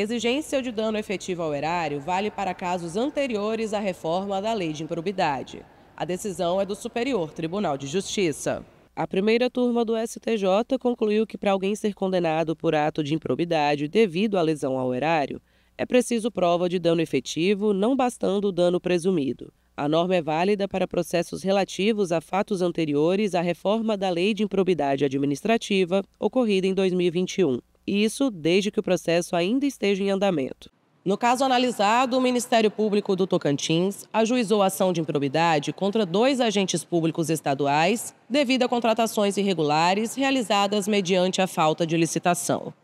Exigência de dano efetivo ao erário vale para casos anteriores à reforma da Lei de Improbidade. A decisão é do Superior Tribunal de Justiça. A primeira turma do STJ concluiu que para alguém ser condenado por ato de improbidade devido à lesão ao erário, é preciso prova de dano efetivo, não bastando o dano presumido. A norma é válida para processos relativos a fatos anteriores à reforma da Lei de Improbidade Administrativa, ocorrida em 2021. Isso desde que o processo ainda esteja em andamento. No caso analisado, o Ministério Público do Tocantins ajuizou ação de improbidade contra 2 agentes públicos estaduais devido a contratações irregulares realizadas mediante a falta de licitação.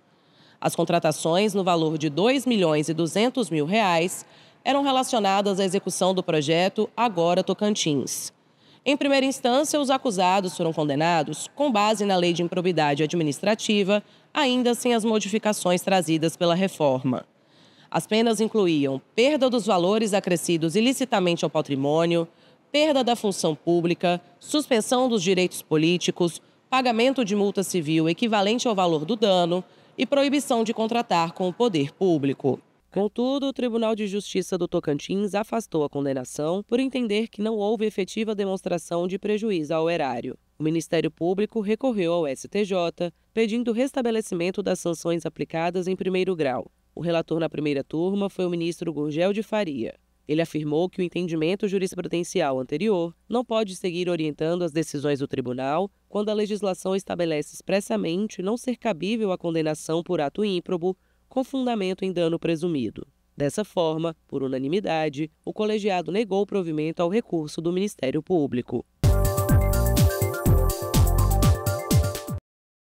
As contratações, no valor de R$ 2.200.000, eram relacionadas à execução do projeto Agora Tocantins. Em primeira instância, os acusados foram condenados com base na Lei de Improbidade Administrativa, ainda sem as modificações trazidas pela reforma. As penas incluíam perda dos valores acrescidos ilicitamente ao patrimônio, perda da função pública, suspensão dos direitos políticos, pagamento de multa civil equivalente ao valor do dano e proibição de contratar com o poder público. Contudo, o Tribunal de Justiça do Tocantins afastou a condenação por entender que não houve efetiva demonstração de prejuízo ao erário. O Ministério Público recorreu ao STJ, pedindo o restabelecimento das sanções aplicadas em primeiro grau. O relator na primeira turma foi o ministro Gurgel de Faria. Ele afirmou que o entendimento jurisprudencial anterior não pode seguir orientando as decisões do tribunal quando a legislação estabelece expressamente não ser cabível a condenação por ato ímprobo com fundamento em dano presumido. Dessa forma, por unanimidade, o colegiado negou o provimento ao recurso do Ministério Público.